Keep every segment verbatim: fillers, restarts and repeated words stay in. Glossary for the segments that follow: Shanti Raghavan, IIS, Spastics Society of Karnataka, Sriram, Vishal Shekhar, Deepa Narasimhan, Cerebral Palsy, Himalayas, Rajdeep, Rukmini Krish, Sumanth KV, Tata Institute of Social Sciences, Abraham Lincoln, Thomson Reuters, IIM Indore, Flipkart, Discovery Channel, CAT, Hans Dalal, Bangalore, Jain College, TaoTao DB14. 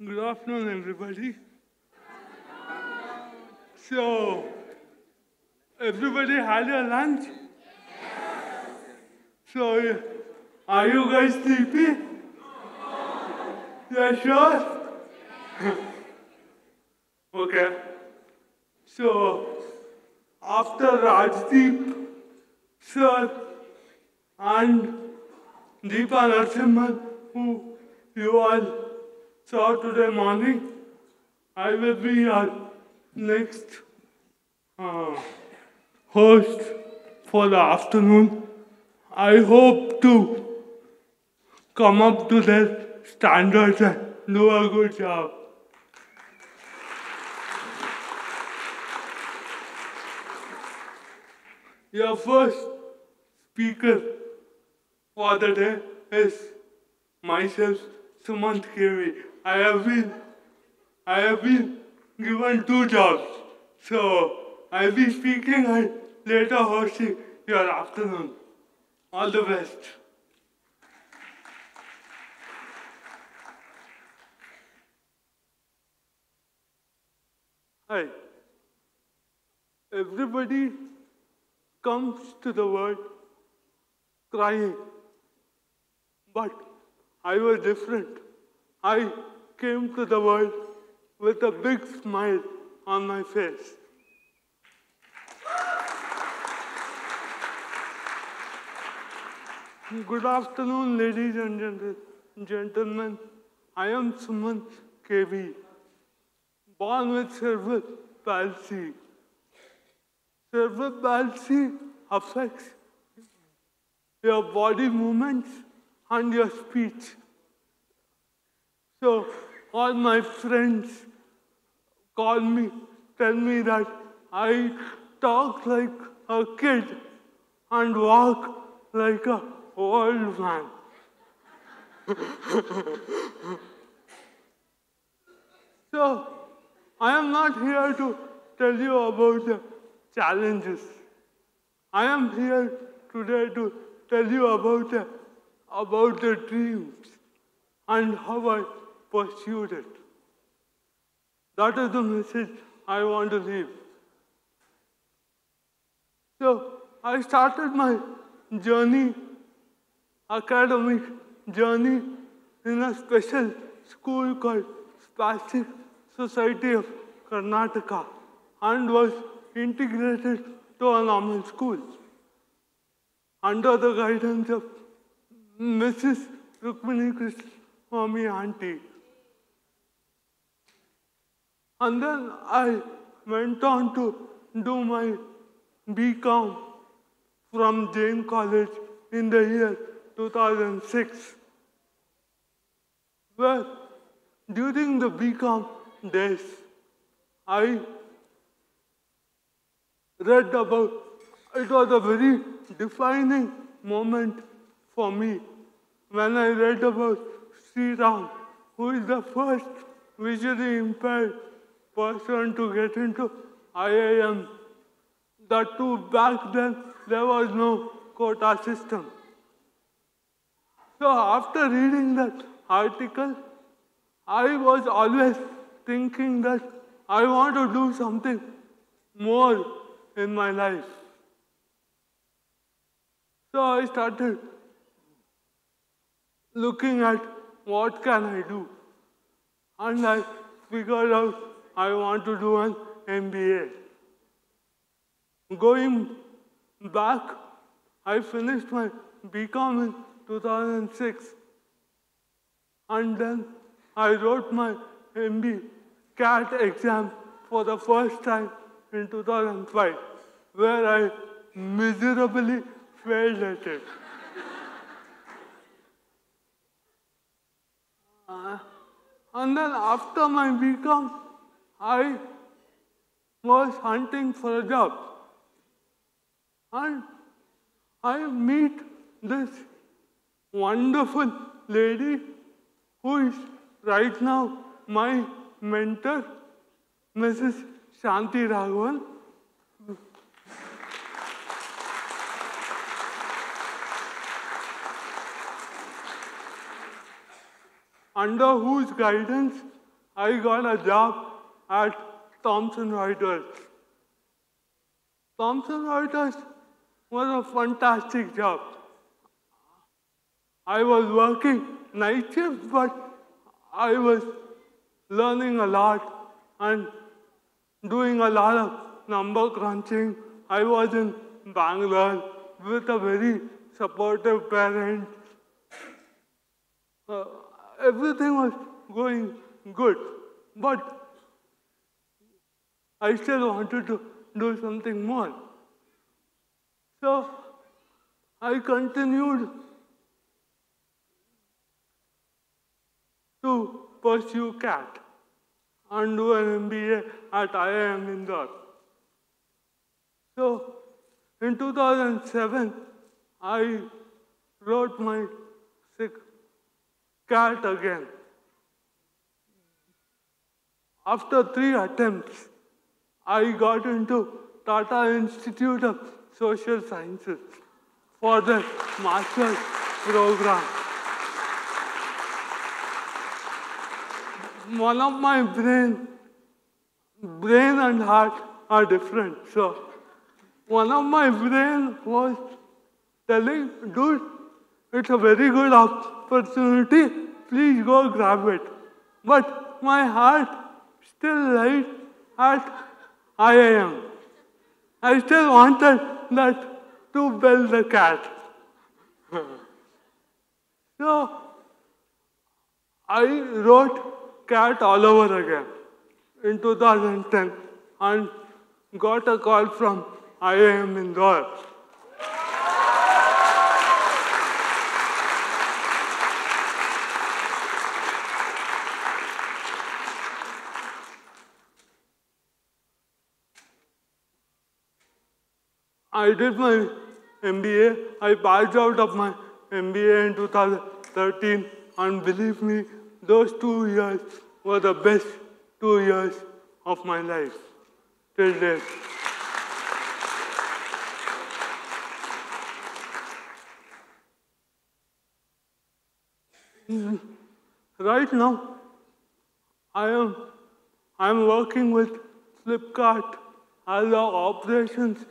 Good afternoon, everybody. So, everybody had your lunch? Yes. So, are you guys sleepy? No. You're sure? Yes. Okay. So, after Rajdeep sir and Deepa Narasimhan, who you all saw today morning, I will be your next uh, host for the afternoon. I hope to come up to their standards and do a good job. Your first speaker for the day is myself, Sumanth K V. I have been, I have been given two jobs, so I'll be speaking and later hosting your afternoon. All the best. Hi. Everybody comes to the world crying, but I was different. I came to the world with a big smile on my face. Good afternoon, ladies and gentlemen. I am Sumanth K V, born with cerebral palsy. Cerebral palsy affects your body movements and your speech. So all my friends call me, tell me that I talk like a kid and walk like an old man. So I am not here to tell you about the challenges. I am here today to tell you about the, about the dreams and how I pursued it. That is the message I want to leave. So I started my journey, academic journey, in a special school called Spastics Society of Karnataka, and was integrated to a normal school under the guidance of Missus Rukmini Krish, Mommy, Auntie. And then I went on to do my B Com from Jain College in the year two thousand six, where during the B Com days, I read about, it was a very defining moment for me when I read about Sriram, who is the first visually impaired person to get into I I M. That too, back then, there was no quota system. So after reading that article, I was always thinking that I want to do something more in my life. So I started looking at what can I do, and I figured out I want to do an M B A. Going back, I finished my B Com in two thousand six, and then I wrote my M B A CAT exam for the first time in two thousand five, where I miserably failed at it. Uh, and then after my B Com, I was hunting for a job. And I meet this wonderful lady who is right now my mentor, Missus Shanti Raghavan. Under whose guidance I got a job at Thomson Reuters. Thomson Reuters was a fantastic job. I was working night shifts, but I was learning a lot and doing a lot of number crunching. I was in Bangalore with a very supportive parent. Uh, everything was going good, but I still wanted to do something more. So I continued to pursue CAT and do an M B A at I I M Indore. So in two thousand seven, I wrote my CAT again. After three attempts, I got into Tata Institute of Social Sciences for the master's program. One of my brain, brain and heart are different. So one of my brain was telling, dude, it's a very good opportunity, please go grab it. But my heart still lied at I I M. I still wanted that to build the CAT. So I wrote CAT all over again in two thousand ten and got a call from I I M Indore. I did my M B A. I passed out of my M B A in two thousand thirteen, and believe me, those two years were the best two years of my life till date. Right now, I am I'm working with Flipkart as an operations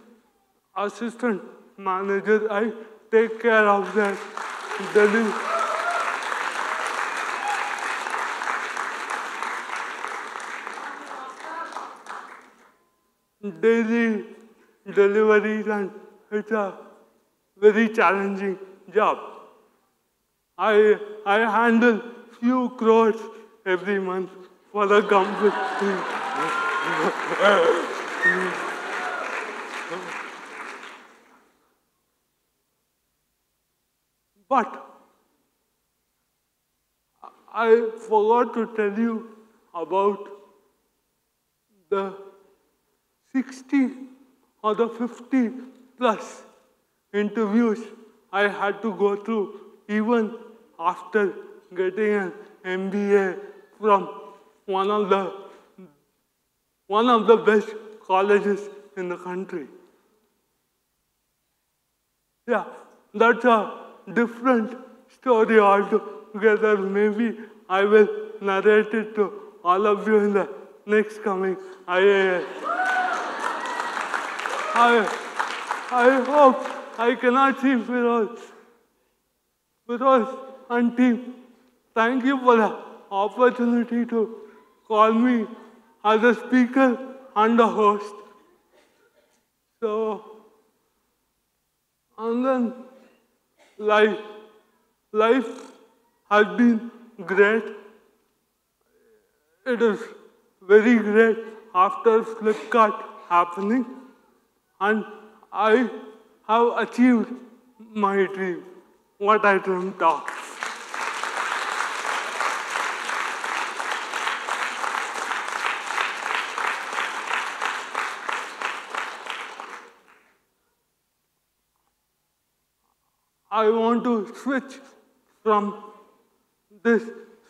assistant manager. I take care of their delivery. daily deliveries, and it's a very challenging job. I, I handle few crores every month for the company. But I forgot to tell you about the sixty or the fifty plus interviews I had to go through even after getting an M B A from one of the one of the best colleges in the country. Yeah, that's a different story altogether. Maybe I will narrate it to all of you in the next coming I I S. I, I hope I cannot see Firoz. Firoz and team, thank you for the opportunity to call me as a speaker and a host. So, and then Life, life has been great. It is very great after Flipkart happening, and I have achieved my dream, what I dreamt of. I want to switch from this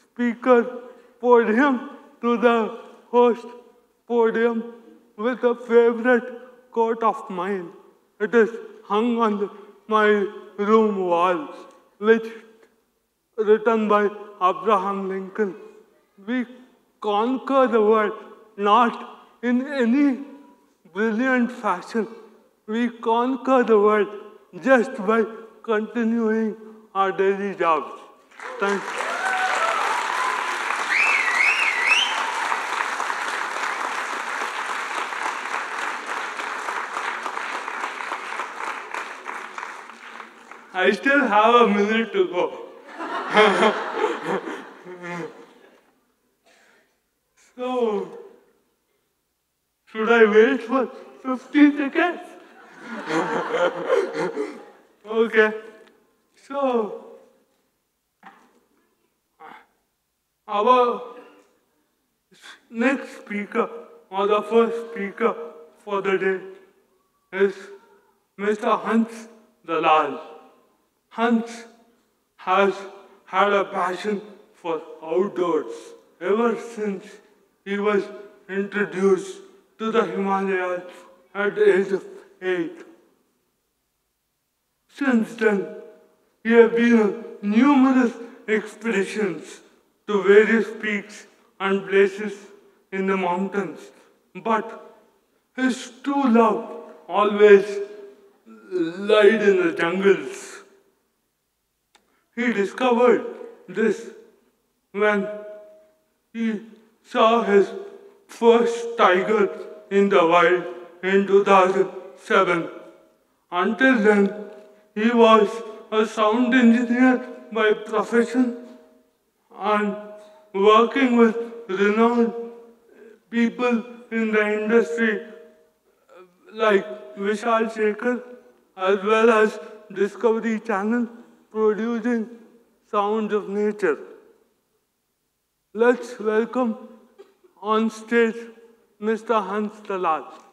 speaker podium to the host podium with a favorite coat of mine. It is hung on the, my room wall, which written by Abraham Lincoln. We conquer the world, not in any brilliant fashion. We conquer the world just by continuing our daily jobs. Thank you. I still have a minute to go. So, should I wait for fifty seconds? Okay. So, our next speaker, or the first speaker for the day, is Mister Hans Dalal. Hans has had a passion for outdoors ever since he was introduced to the Himalayas at the age of eight. Since then, he has been on numerous expeditions to various peaks and places in the mountains, but his true love always lied in the jungles. He discovered this when he saw his first tiger in the wild in two thousand seven. Until then, he was a sound engineer by profession and working with renowned people in the industry like Vishal Shekhar, as well as Discovery Channel, producing Sounds of Nature. Let's welcome on stage Mister Hans Dalal.